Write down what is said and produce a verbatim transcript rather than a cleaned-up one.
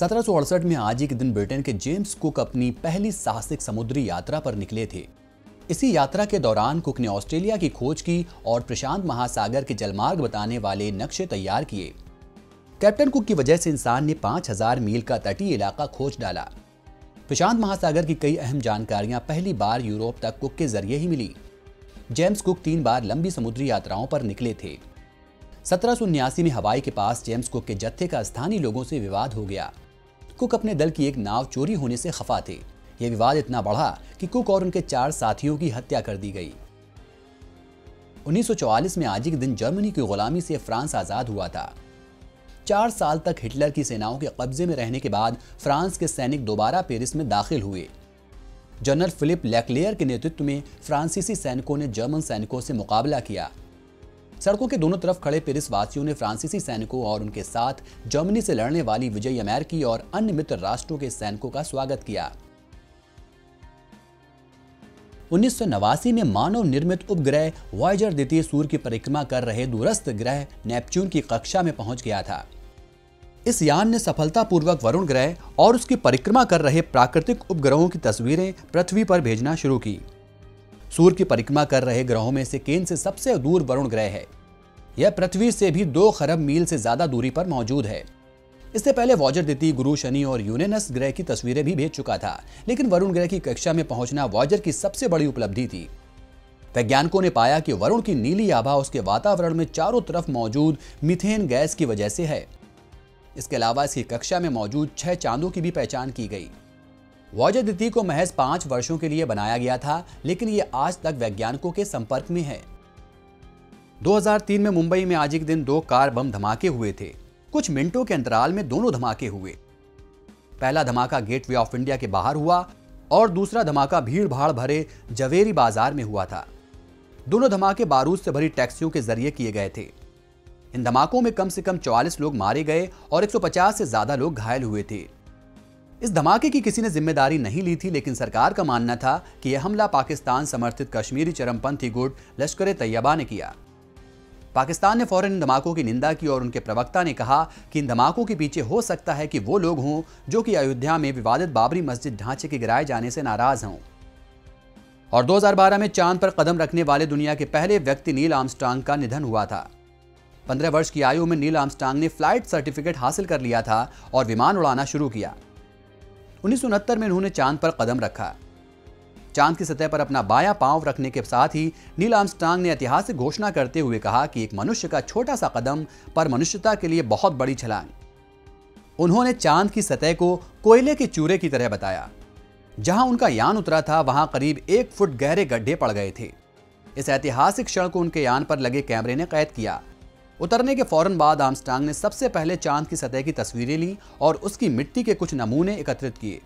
सत्रह सौ अड़सठ में आज एक दिन ब्रिटेन के जेम्स कुक अपनी पहली साहसिक समुद्री यात्रा पर निकले थे। इसी यात्रा के दौरान कुक ने ऑस्ट्रेलिया की खोज की और प्रशांत महासागर के जलमार्ग बताने वाले नक्शे तैयार किए। कैप्टन कुक की वजह से इंसान ने पाँच हज़ार मील का तटीय इलाका खोज डाला। प्रशांत महासागर की कई अहम जानकारियां पहली बार यूरोप तक कुक के जरिए ही मिली। जेम्स कुक तीन बार लंबी समुद्री यात्राओं पर निकले थे। सत्रह सौ उन्यासी में हवाई के पास जेम्स कुक के जत्थे का स्थानीय लोगों से विवाद हो गया। कुक अपने दल की एक नाव चोरी होने से खफा थे। यह विवाद इतना बढ़ा कि कुक और उनके चार साथियों की हत्या कर दी गई। उन्नीस सौ चौवालीस में आज के दिन जर्मनी की गुलामी से फ्रांस आजाद हुआ था। चार साल तक हिटलर की सेनाओं के कब्जे में रहने के बाद फ्रांस के सैनिक दोबारा पेरिस में दाखिल हुए। जनरल फिलिप लेक्लेयर के नेतृत्व में फ्रांसीसी सैनिकों ने जर्मन सैनिकों से मुकाबला किया। सड़कों के दोनों तरफ खड़े पेरिस वासियों ने फ्रांसीसी सैनिकों और उनके साथ जर्मनी से लड़ने वाली विजयी अमेरिकी और अन्य मित्र राष्ट्रों के सैनिकों का स्वागत किया। उन्नीस सौ नवासी में मानव निर्मित उपग्रह वॉयजर द्वितीय सूर्य की परिक्रमा कर रहे दूरस्थ ग्रह नेपच्यून की कक्षा में पहुंच गया था। इस यान ने सफलतापूर्वक वरुण ग्रह और उसकी परिक्रमा कर रहे प्राकृतिक उपग्रहों की तस्वीरें पृथ्वी पर भेजना शुरू की। सूर्य की परिक्रमा कर रहे ग्रहों में से केन से सबसे दूर वरुण ग्रह है। यह पृथ्वी से भी दो खरब मील से ज्यादा दूरी पर मौजूद है। इससे पहले वॉयजर द्वितीय गुरु, शनि और यूरेनस ग्रह की तस्वीरें भी भेज चुका था, लेकिन वरुण ग्रह की कक्षा में पहुंचना वॉयजर की सबसे बड़ी उपलब्धि थी। वैज्ञानिकों ने पाया कि वरुण की नीली आभा उसके वातावरण में चारों तरफ मौजूद मीथेन गैस की वजह से है। इसके अलावा इसकी कक्षा में मौजूद छह चांदों की भी पहचान की गई। वॉयजर द्वितीय को महज पांच वर्षों के लिए बनाया गया था, लेकिन ये आज तक वैज्ञानिकों के संपर्क में है। दो हज़ार तीन में मुंबई में आज एक दिन दो कार बम धमाके हुए थे। कुछ मिनटों के अंतराल में दोनों धमाके हुए। पहला धमाका गेटवे ऑफ इंडिया के बाहर हुआ और दूसरा धमाका भीड़ भाड़ भरे जवेरी बाजार में हुआ था। दोनों धमाके बारूद से भरी टैक्सियों के जरिए किए गए थे। इन धमाकों में कम से कम चौवालीस लोग मारे गए और एक सौ पचास से ज्यादा लोग घायल हुए थे। इस धमाके की किसी ने जिम्मेदारी नहीं ली थी, लेकिन सरकार का मानना था कि यह हमला पाकिस्तान समर्थित कश्मीरी चरमपंथी गुट लश्कर-ए-तैयबा ने किया। पाकिस्तान ने फौरन इन धमाकों की निंदा की और उनके प्रवक्ता ने कहा कि इन धमाकों के पीछे हो सकता है कि वो लोग हों जो कि अयोध्या में विवादित बाबरी मस्जिद ढांचे के गिराए जाने से नाराज हों। और दो हज़ार बारह में चांद पर कदम रखने वाले दुनिया के पहले व्यक्ति नील आर्मस्ट्रांग का निधन हुआ था। पंद्रह वर्ष की आयु में नील आर्मस्ट्रांग ने फ्लाइट सर्टिफिकेट हासिल कर लिया था और विमान उड़ाना शुरू किया। उन्नीस सौ उनहत्तर में उन्होंने चांद पर कदम रखा। चांद की सतह पर अपना बायां पांव रखने के साथ ही नील आर्मस्ट्रांग ने ऐतिहासिक घोषणा करते हुए कहा कि एक मनुष्य का छोटा सा कदम पर मनुष्यता के लिए बहुत बड़ी छलांग। उन्होंने चांद की सतह को कोयले के चूरे की तरह बताया। जहां उनका यान उतरा था वहां करीब एक फुट गहरे गड्ढे पड़ गए थे। इस ऐतिहासिक क्षण को उनके यान पर लगे कैमरे ने कैद किया। उतरने के फौरन बाद आर्मस्ट्रांग ने सबसे पहले चांद की सतह की तस्वीरें ली और उसकी मिट्टी के कुछ नमूने एकत्रित किए।